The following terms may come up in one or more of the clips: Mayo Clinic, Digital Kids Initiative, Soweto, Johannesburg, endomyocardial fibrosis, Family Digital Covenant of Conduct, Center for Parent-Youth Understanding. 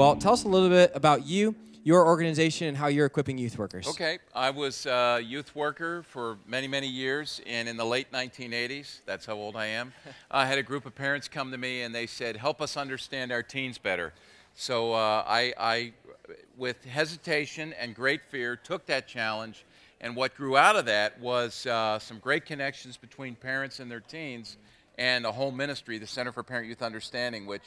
well. Tell us a little bit about you, your organization, and how you're equipping youth workers. Okay. I was a youth worker for many, many years, and in the late 1980s, that's how old I am, I had a group of parents come to me, and they said, help us understand our teens better. So I, with hesitation and great fear, took that challenge, and what grew out of that was some great connections between parents and their teens and a whole ministry, the Center for Parent-Youth Understanding, which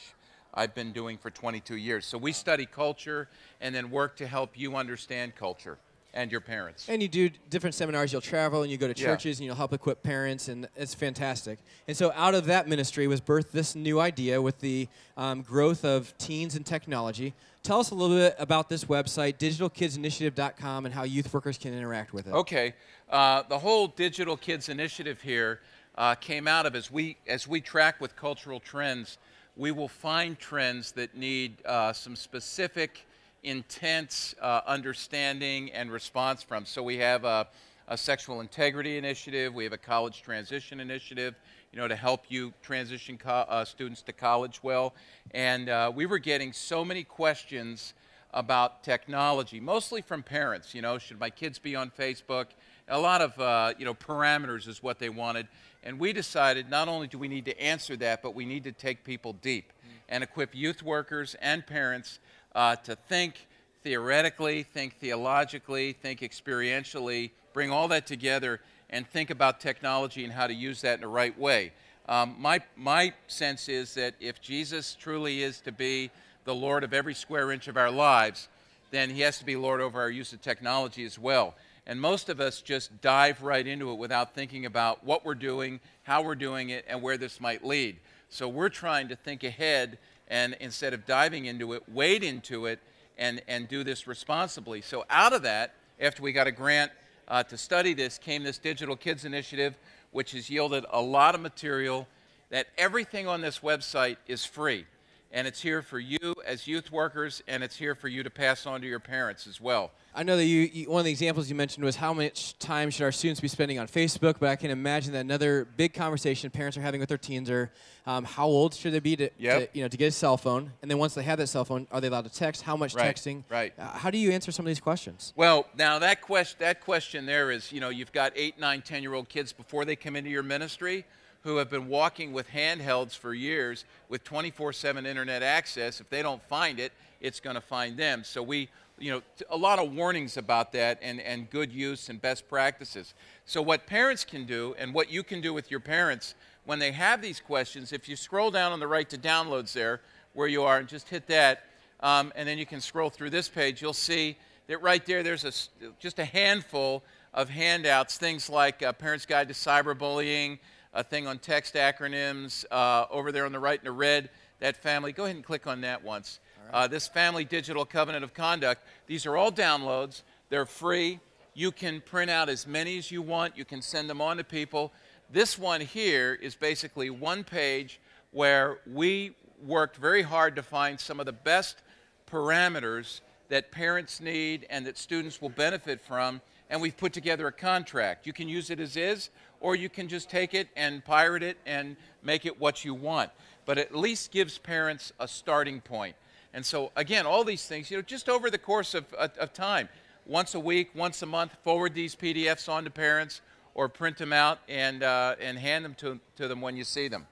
I've been doing for 22 years. So we study culture and then work to help you understand culture and your parents. And you do different seminars. You'll travel and you go to churches and you'll help equip parents, and it's fantastic. And so out of that ministry was birthed this new idea with the growth of teens and technology. Tell us a little bit about this website, digitalkidsinitiative.com, and how youth workers can interact with it. Okay. The whole Digital Kids Initiative here came out of, as we track with cultural trends, we will find trends that need some specific, intense understanding and response from. So we have a sexual integrity initiative. We have a college transition initiative, you know, to help you transition students to college well. And we were getting so many questions about technology, mostly from parents. You know, should my kids be on Facebook? A lot of you know, parameters is what they wanted. And we decided not only do we need to answer that, but we need to take people deep and equip youth workers and parents to think theoretically, think theologically, think experientially, bring all that together and think about technology and how to use that in the right way. My sense is that if Jesus truly is to be the Lord of every square inch of our lives, then he has to be Lord over our use of technology as well. And most of us just dive right into it without thinking about what we're doing, how we're doing it, and where this might lead. So we're trying to think ahead and, instead of diving into it, wade into it and do this responsibly. So out of that, after we got a grant to study this, came this Digital Kids Initiative, which has yielded a lot of material. That everything on this website is free. And it's here for you as youth workers, and it's here for you to pass on to your parents as well. I know that you one of the examples you mentioned was how much time should our students be spending on Facebook, but I can imagine that another big conversation parents are having with their teens are how old should they be to get a cell phone, and then once they have that cell phone, are they allowed to text? How much texting? Right. How do you answer some of these questions? Well, now that question there is, you know, you've got 8, 9, 10-year-old kids before they come into your ministry who have been walking with handhelds for years with 24/7 internet access. If they don't find it, it's going to find them. So we, you know, a lot of warnings about that and good use and best practices. So what parents can do and what you can do with your parents when they have these questions, if you scroll down on the right to downloads there where you are and just hit that, and then you can scroll through this page, you'll see that right there, there's just a handful of handouts, things like Parents' Guide to Cyberbullying, a thing on text acronyms, over there on the right in the red, that family, go ahead and click on that once. Right. This Family Digital Covenant of Conduct, these are all downloads, they're free, you can print out as many as you want, you can send them on to people. This one here is basically one page where we worked very hard to find some of the best parameters that parents need and that students will benefit from, and we've put together a contract. You can use it as is, or you can just take it and pirate it and make it what you want. But it at least gives parents a starting point. And so, again, all these things, you know, just over the course of time, once a week, once a month, forward these PDFs on to parents or print them out and hand them to them when you see them.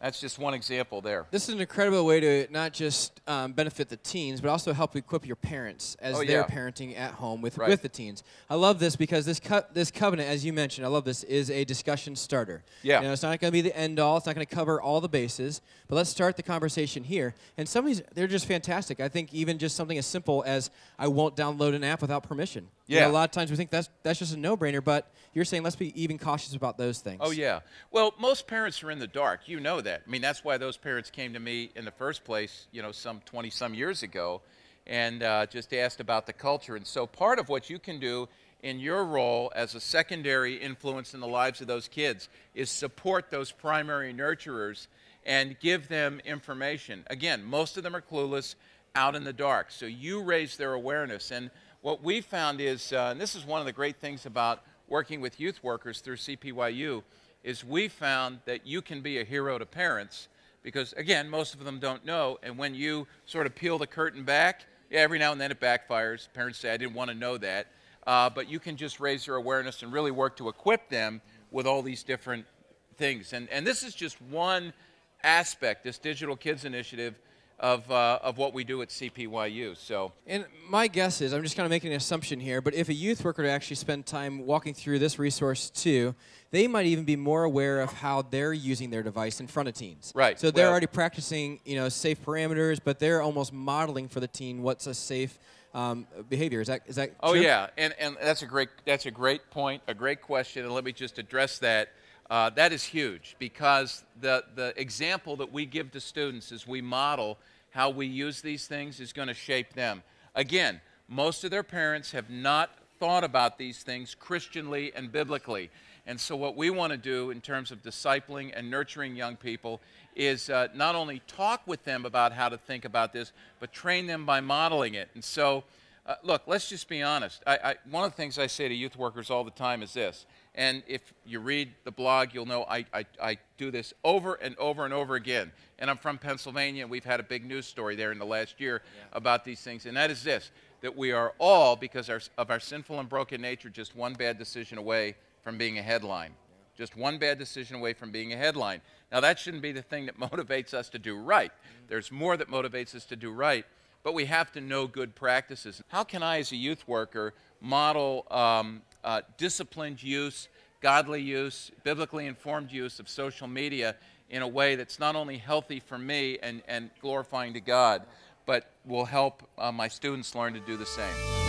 That's just one example there. This is an incredible way to not just benefit the teens, but also help equip your parents as they're parenting at home with the teens. I love this because this covenant, as you mentioned, I love this, is a discussion starter. Yeah. You know, it's not going to be the end all. It's not going to cover all the bases, but let's start the conversation here. And some of these, they're just fantastic. I think even just something as simple as I won't download an app without permission. Yeah. You know, a lot of times we think that's just a no-brainer, but you're saying let's be even cautious about those things. Oh, yeah. Well, most parents are in the dark. You know that. I mean, that's why those parents came to me in the first place, you know, some 20-some years ago and just asked about the culture. And so part of what you can do in your role as a secondary influence in the lives of those kids is support those primary nurturers and give them information. Again, most of them are clueless, out in the dark. So you raise their awareness. And what we found is, and this is one of the great things about working with youth workers through CPYU, is we found that you can be a hero to parents because, again, most of them don't know. And when you sort of peel the curtain back, yeah, every now and then it backfires. Parents say, I didn't want to know that. But you can just raise their awareness and really work to equip them with all these different things. And this is just one aspect, this Digital Kids Initiative, of what we do at CPYU. So, and my guess is, I'm just kind of making an assumption here, but if a youth worker to actually spend time walking through this resource too, they might even be more aware of how they're using their device in front of teens. Right. So they're already practicing, you know, safe parameters, but they're almost modeling for the teen what's a safe behavior. Is that true? Yeah, and that's a great point, a great question, and let me just address that. That is huge, because the example that we give to students as we model how we use these things is going to shape them. Again, most of their parents have not thought about these things Christianly and biblically. And so what we want to do in terms of discipling and nurturing young people is not only talk with them about how to think about this, but train them by modeling it. And so, look, let's just be honest. One of the things I say to youth workers all the time is this. And if you read the blog, you'll know I do this over and over and over again. And I'm from Pennsylvania, and we've had a big news story there in the last year about these things. And that is this, that we are all, because of our sinful and broken nature, just one bad decision away from being a headline. Yeah. Just one bad decision away from being a headline. Now, that shouldn't be the thing that motivates us to do right. Mm-hmm. There's more that motivates us to do right, but we have to know good practices. How can I, as a youth worker, model disciplined use, godly use, biblically informed use of social media in a way that's not only healthy for me and glorifying to God, but will help my students learn to do the same.